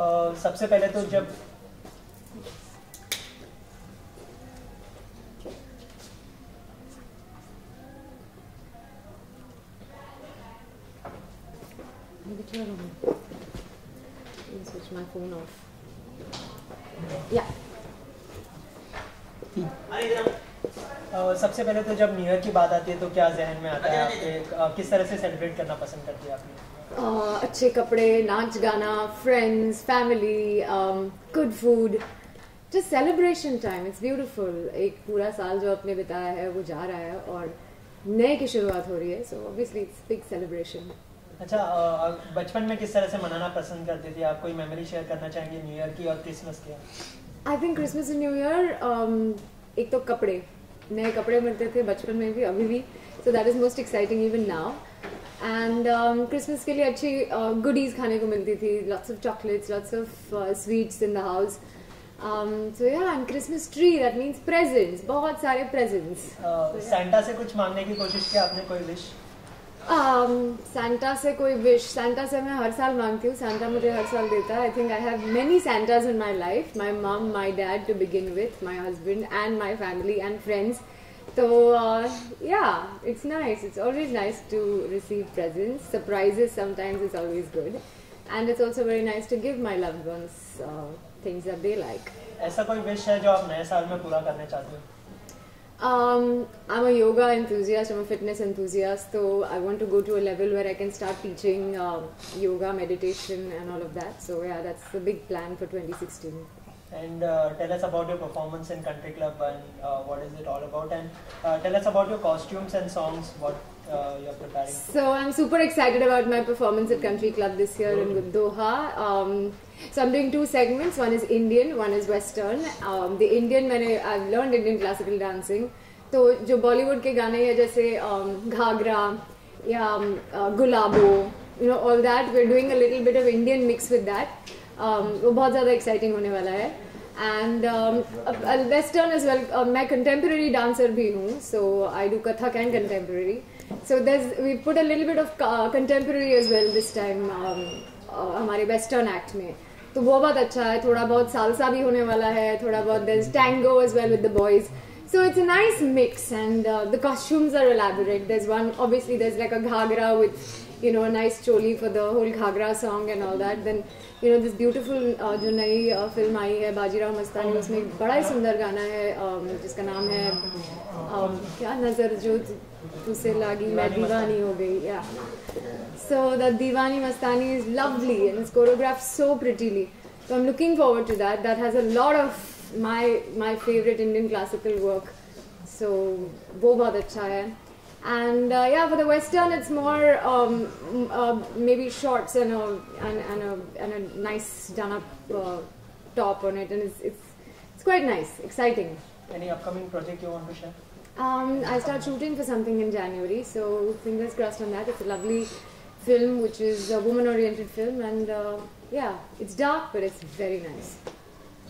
सबसे पहले तो जब switch my phone off. Yeah. सबसे पहले तो जब न्यू ईयर की बात आती है तो क्या जहन में आता है आपके, किस तरह से सेलिब्रेट करना पसंद करती है आपने? अच्छे कपड़े, नाच गाना, friends, family, good food, just celebration time. It's beautiful. एक पूरा साल जो आपने बिताया है वो जा रहा है और नए की शुरुआत हो रही है, so obviously it's big celebration. अच्छा, बचपन में किस तरह से मनाना पसंद करती थी? आप कोई मेमोरी शेयर करना चाहेंगे न्यू ईयर की और क्रिसमस की? I think Christmas and new year, एक तो कपड़े, नए कपड़े मिलते थे बचपन में भी, अभी भी, so that is most exciting even now. And Christmas के लिए अच्छी गुडीज खाने को मिलती थी, lots of chocolates, lots of sweets in the house. So yeah, and Christmas tree, that means presents, बहुत सारे presents. Santa से कुछ मांगने की कोशिश की आपने, कोई विश? सांता से कोई विश, सांता से मैं हर साल मांगती हूँ, सांता मुझे हर साल देता है. I think I have many Santas in my life, my mum, my dad to begin with, my husband and my family and friends. तो yeah, it's nice, it's always nice to receive presents, surprises sometimes is always good, and it's also very nice to give my loved ones things that they like. ऐसा कोई wish है जो आप नए साल में पूरा करना चाहते हो? I'm a yoga enthusiast, I'm a fitness enthusiast, so I want to go to a level where I can start teaching yoga, meditation and all of that. So yeah, that's the big plan for 2016. And tell us about your performance in Country Club and what is it all about, and tell us about your costumes and songs, what you're preparing. So I'm super excited about my performance at Country Club this year in Doha. So I'm doing two segments, one is Indian, one is Western. The Indian, I've learned Indian classical dancing. So जो Bollywood के गाने हैं जैसे घाघरा या गुलाबो, you know, all that, we're doing a little bit of Indian mix with that. वो बहुत ज़्यादा exciting होने वाला है. And Western as well. मैं contemporary dancer भी हूँ, so I do Kathak and contemporary. So we put a little bit of contemporary as well this time हमारे Western act में. तो वो बहुत अच्छा है. थोड़ा बहुत salsa भी होने वाला है, थोड़ा बहुत there's tango as well with the boys. So it's a nice mix, and the costumes are elaborate. There's one, obviously there's like a ghagra with, you know, a nice choli for the whole ghagra song and all that. Then, you know, this beautiful जो नई film आई है बाजीराव मस्तानी, उसमें एक बड़ा ही सुंदर गाना है जिसका नाम है क्या नजर जो तुझसे लागी मैं दीवानी हो गई. Yeah, so that Diwani Mastani is lovely and it's choreographed so prettily. So I'm looking forward to that. That has a lot of my favorite Indian classical work, so वो बहुत अच्छा है. And yeah, for the Western it's more maybe shorts and a nice done up top on it, and it's quite nice, exciting. Any upcoming project you want to share? I start shooting for something in January, so fingers crossed on that. It's a lovely film which is a woman oriented film, and yeah, it's dark but it's very nice.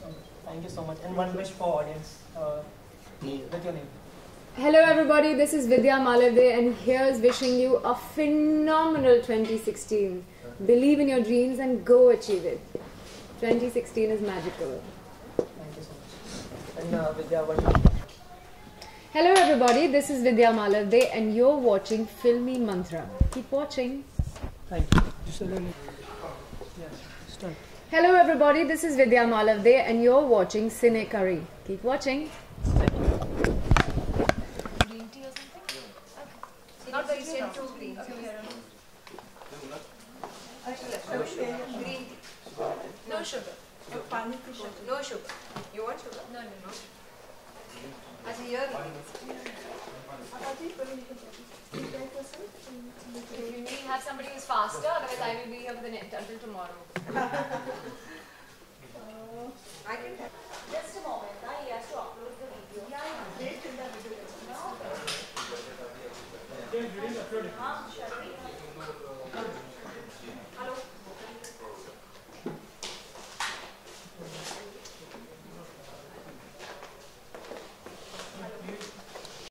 Thank you so much. And one wish for audience with your name. Hello everybody, this is Vidya Malvade, and here's wishing you a phenomenal 2016. Believe in your dreams and go achieve it. 2016 is magical. Thank you so much. And Vidya, what do you think? Hello everybody, this is Vidya Malvade, and you're watching Filmy Mantra. Keep watching. Thank you. Hello everybody, this is Vidya Malvade, and you're watching Sine Curry. Keep watching. No sugar. You want sugar? No, no, no. As a year. We need to have somebody who's faster, otherwise I will be here for the net until tomorrow. I can have. Just a moment. He has to upload the video. Yeah, yeah. Wait till the video. No. Then you didn't upload it. Hello.